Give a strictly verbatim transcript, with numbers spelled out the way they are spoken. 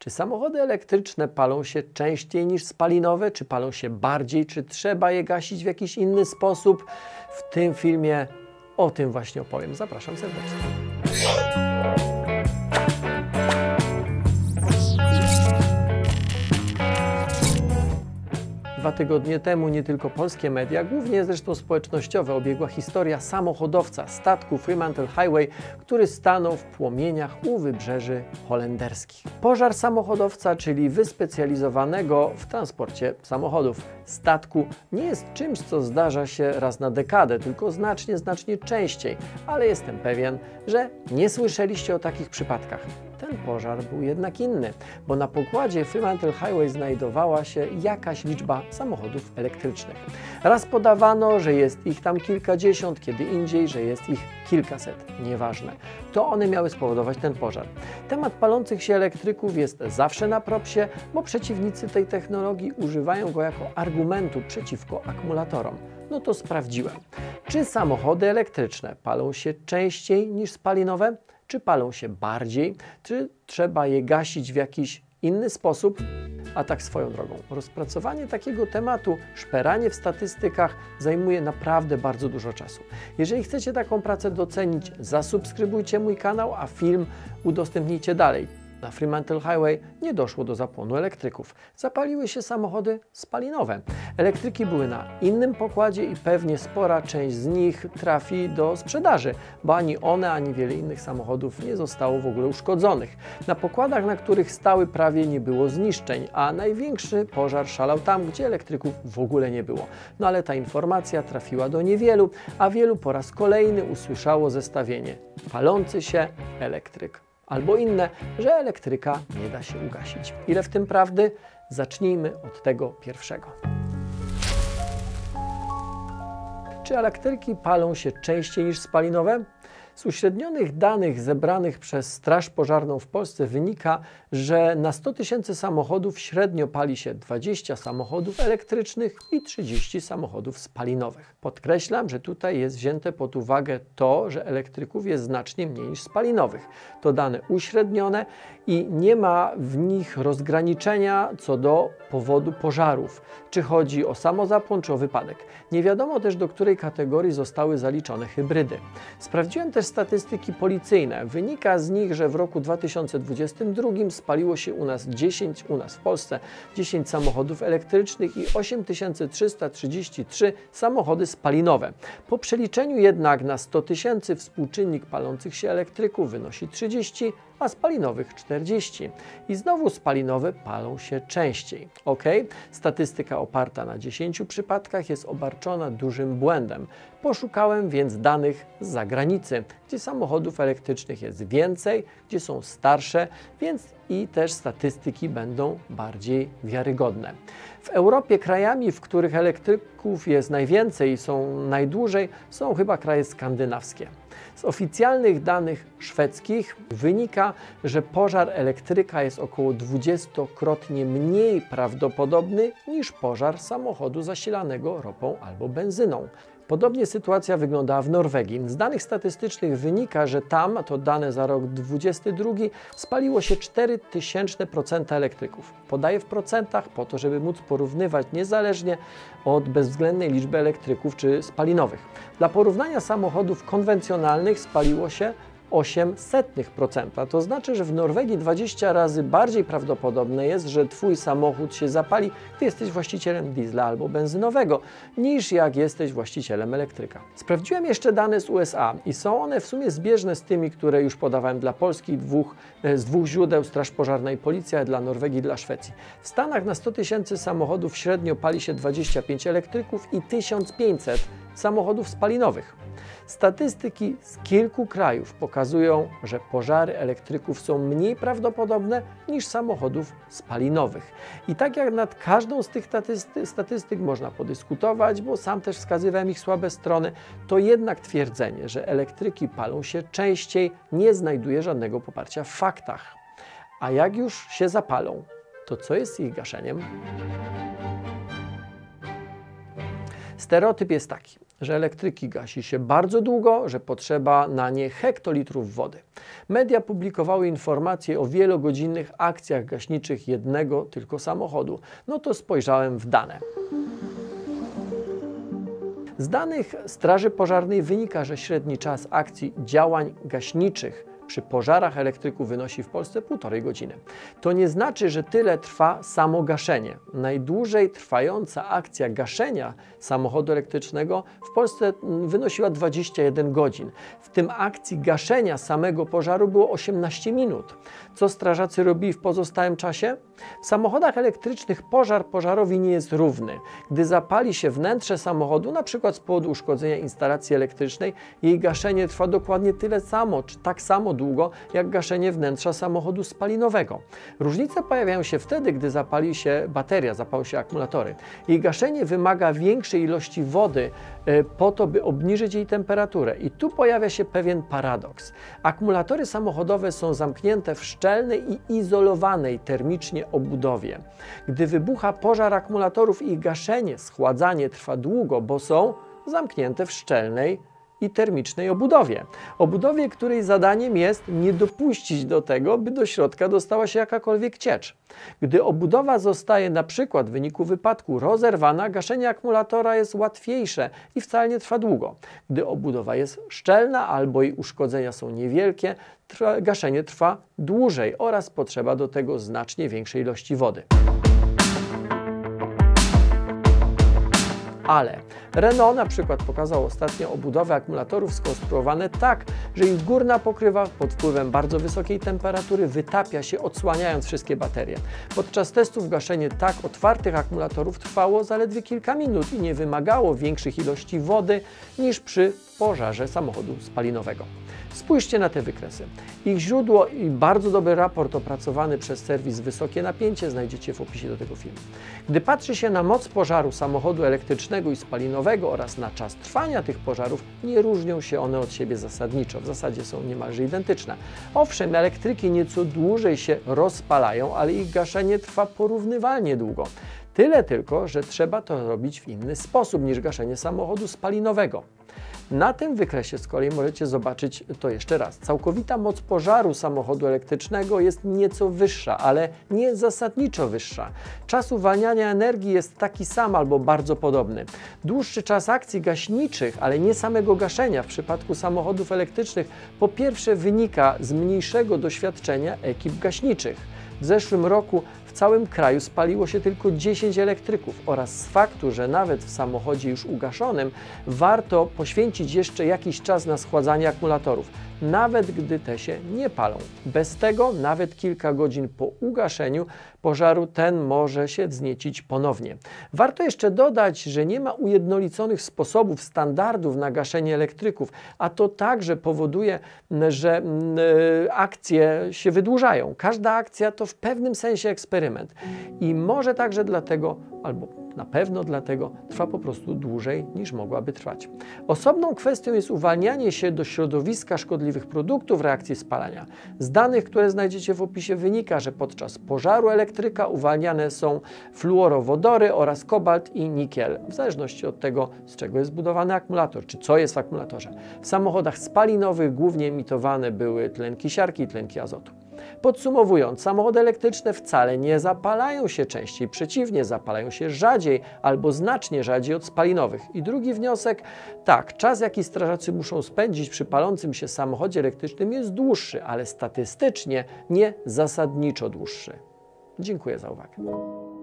Czy samochody elektryczne palą się częściej niż spalinowe? Czy palą się bardziej? Czy trzeba je gasić w jakiś inny sposób? W tym filmie o tym właśnie opowiem. Zapraszam serdecznie. Dwa tygodnie temu nie tylko polskie media, głównie zresztą społecznościowe, obiegła historia samochodowca statku Fremantle Highway, który stanął w płomieniach u wybrzeży holenderskich. Pożar samochodowca, czyli wyspecjalizowanego w transporcie samochodów statku, nie jest czymś, co zdarza się raz na dekadę, tylko znacznie, znacznie częściej, ale jestem pewien, że nie słyszeliście o takich przypadkach. Ten pożar był jednak inny, bo na pokładzie Fremantle Highway znajdowała się jakaś liczba samochodów elektrycznych. Raz podawano, że jest ich tam kilkadziesiąt, kiedy indziej, że jest ich kilkaset. Nieważne. To one miały spowodować ten pożar. Temat palących się elektryków jest zawsze na propsie, bo przeciwnicy tej technologii używają go jako argumentu przeciwko akumulatorom. No to sprawdziłem. Czy samochody elektryczne palą się częściej niż spalinowe? Czy palą się bardziej? Czy trzeba je gasić w jakiś inny sposób? A tak swoją drogą, rozpracowanie takiego tematu, szperanie w statystykach zajmuje naprawdę bardzo dużo czasu. Jeżeli chcecie taką pracę docenić, zasubskrybujcie mój kanał, a film udostępnijcie dalej. Na Fremantle Highway nie doszło do zapłonu elektryków. Zapaliły się samochody spalinowe. Elektryki były na innym pokładzie i pewnie spora część z nich trafi do sprzedaży, bo ani one, ani wiele innych samochodów nie zostało w ogóle uszkodzonych. Na pokładach, na których stały, prawie nie było zniszczeń, a największy pożar szalał tam, gdzie elektryków w ogóle nie było. No ale ta informacja trafiła do niewielu, a wielu po raz kolejny usłyszało zestawienie: palący się elektryk. Albo inne, że elektryka nie da się ugasić. Ile w tym prawdy? Zacznijmy od tego pierwszego. Czy elektryki palą się częściej niż spalinowe? Z uśrednionych danych zebranych przez Straż Pożarną w Polsce wynika, że na sto tysięcy samochodów średnio pali się dwadzieścia samochodów elektrycznych i trzydzieści samochodów spalinowych. Podkreślam, że tutaj jest wzięte pod uwagę to, że elektryków jest znacznie mniej niż spalinowych. To dane uśrednione i nie ma w nich rozgraniczenia co do powodu pożarów, czy chodzi o samozapłon, czy o wypadek. Nie wiadomo też, do której kategorii zostały zaliczone hybrydy. Sprawdziłem też statystyki policyjne. Wynika z nich, że w roku dwa tysiące dwudziestym drugim spaliło się u nas dziesięć, u nas w Polsce, dziesięć samochodów elektrycznych i osiem tysięcy trzysta trzydzieści trzy samochody spalinowe. Po przeliczeniu jednak na sto tysięcy współczynnik palących się elektryków wynosi trzydzieści, a spalinowych czterdzieści. I znowu spalinowe palą się częściej. Ok? Statystyka oparta na dziesięciu przypadkach jest obarczona dużym błędem. Poszukałem więc danych z zagranicy, gdzie samochodów elektrycznych jest więcej, gdzie są starsze, więc i też statystyki będą bardziej wiarygodne. W Europie krajami, w których elektryków jest najwięcej i są najdłużej, są chyba kraje skandynawskie. Z oficjalnych danych szwedzkich wynika, że pożar elektryka jest około dwudziestokrotnie mniej prawdopodobny niż pożar samochodu zasilanego ropą albo benzyną. Podobnie sytuacja wyglądała w Norwegii. Z danych statystycznych wynika, że tam, to dane za rok dwudziesty drugi, spaliło się cztery tysiące procent elektryków. Podaję w procentach po to, żeby móc porównywać niezależnie od bezwzględnej liczby elektryków czy spalinowych. Dla porównania samochodów konwencjonalnych spaliło się zero przecinek osiem procent. To znaczy, że w Norwegii dwadzieścia razy bardziej prawdopodobne jest, że Twój samochód się zapali, gdy jesteś właścicielem diesla albo benzynowego, niż jak jesteś właścicielem elektryka. Sprawdziłem jeszcze dane z U S A i są one w sumie zbieżne z tymi, które już podawałem dla Polski, dwóch, z dwóch źródeł: Straż Pożarna i Policja, dla Norwegii, dla Szwecji. W Stanach na sto tysięcy samochodów średnio pali się dwadzieścia pięć elektryków i tysiąc pięćset samochodów spalinowych. Statystyki z kilku krajów pokazują, że pożary elektryków są mniej prawdopodobne niż samochodów spalinowych. I tak jak nad każdą z tych statysty- statystyk można podyskutować, bo sam też wskazywałem ich słabe strony, to jednak twierdzenie, że elektryki palą się częściej, nie znajduje żadnego poparcia w faktach. A jak już się zapalą, to co jest z ich gaszeniem? Stereotyp jest taki: że elektryki gasi się bardzo długo, że potrzeba na nie hektolitrów wody. Media publikowały informacje o wielogodzinnych akcjach gaśniczych jednego tylko samochodu. No to spojrzałem w dane. Z danych Straży Pożarnej wynika, że średni czas akcji działań gaśniczych przy pożarach elektryku wynosi w Polsce półtorej godziny. To nie znaczy, że tyle trwa samo gaszenie. Najdłużej trwająca akcja gaszenia samochodu elektrycznego w Polsce wynosiła dwadzieścia jeden godzin. W tym akcji gaszenia samego pożaru było osiemnaście minut. Co strażacy robili w pozostałym czasie? W samochodach elektrycznych pożar pożarowi nie jest równy. Gdy zapali się wnętrze samochodu, na przykład z powodu uszkodzenia instalacji elektrycznej, jej gaszenie trwa dokładnie tyle samo, czy tak samo długo, jak gaszenie wnętrza samochodu spalinowego. Różnice pojawiają się wtedy, gdy zapali się bateria, zapalą się akumulatory. Jej gaszenie wymaga większej ilości wody yy, po to, by obniżyć jej temperaturę. I tu pojawia się pewien paradoks. Akumulatory samochodowe są zamknięte w szczelnej i izolowanej termicznie obudowie. Gdy wybucha pożar akumulatorów, ich gaszenie, schładzanie trwa długo, bo są zamknięte w szczelnej i termicznej obudowie. Obudowie, której zadaniem jest nie dopuścić do tego, by do środka dostała się jakakolwiek ciecz. Gdy obudowa zostaje na przykład w wyniku wypadku rozerwana, gaszenie akumulatora jest łatwiejsze i wcale nie trwa długo. Gdy obudowa jest szczelna albo jej uszkodzenia są niewielkie, trwa, gaszenie trwa dłużej oraz potrzeba do tego znacznie większej ilości wody. Ale Renault na przykład pokazał ostatnio obudowę akumulatorów skonstruowane tak, że ich górna pokrywa pod wpływem bardzo wysokiej temperatury wytapia się, odsłaniając wszystkie baterie. Podczas testów gaszenie tak otwartych akumulatorów trwało zaledwie kilka minut i nie wymagało większych ilości wody niż przy pożarze samochodu spalinowego. Spójrzcie na te wykresy. Ich źródło i bardzo dobry raport opracowany przez serwis Wysokie Napięcie znajdziecie w opisie do tego filmu. Gdy patrzy się na moc pożaru samochodu elektrycznego i spalinowego oraz na czas trwania tych pożarów, nie różnią się one od siebie zasadniczo. W zasadzie są niemalże identyczne. Owszem, elektryki nieco dłużej się rozpalają, ale ich gaszenie trwa porównywalnie długo. Tyle tylko, że trzeba to robić w inny sposób niż gaszenie samochodu spalinowego. Na tym wykresie z kolei możecie zobaczyć to jeszcze raz. Całkowita moc pożaru samochodu elektrycznego jest nieco wyższa, ale nie zasadniczo wyższa. Czas uwalniania energii jest taki sam albo bardzo podobny. Dłuższy czas akcji gaśniczych, ale nie samego gaszenia w przypadku samochodów elektrycznych po pierwsze wynika z mniejszego doświadczenia ekip gaśniczych. W zeszłym roku w całym kraju spaliło się tylko dziesięć elektryków oraz z faktu, że nawet w samochodzie już ugaszonym warto poświęcić jeszcze jakiś czas na schładzanie akumulatorów, nawet gdy te się nie palą. Bez tego nawet kilka godzin po ugaszeniu pożaru ten może się wzniecić ponownie. Warto jeszcze dodać, że nie ma ujednoliconych sposobów, standardów na gaszenie elektryków, a to także powoduje, że yy, akcje się wydłużają. Każda akcja to w pewnym sensie eksperyment i może także dlatego, albo na pewno dlatego, trwa po prostu dłużej niż mogłaby trwać. Osobną kwestią jest uwalnianie się do środowiska szkodliwych produktów reakcji spalania. Z danych, które znajdziecie w opisie wynika, że podczas pożaru elektryka uwalniane są fluorowodory oraz kobalt i nikiel, w zależności od tego, z czego jest zbudowany akumulator, czy co jest w akumulatorze. W samochodach spalinowych głównie emitowane były tlenki siarki i tlenki azotu. Podsumowując, samochody elektryczne wcale nie zapalają się częściej, przeciwnie, zapalają się rzadziej albo znacznie rzadziej od spalinowych. I drugi wniosek, tak, czas jaki strażacy muszą spędzić przy palącym się samochodzie elektrycznym jest dłuższy, ale statystycznie nie zasadniczo dłuższy. Dziękuję za uwagę.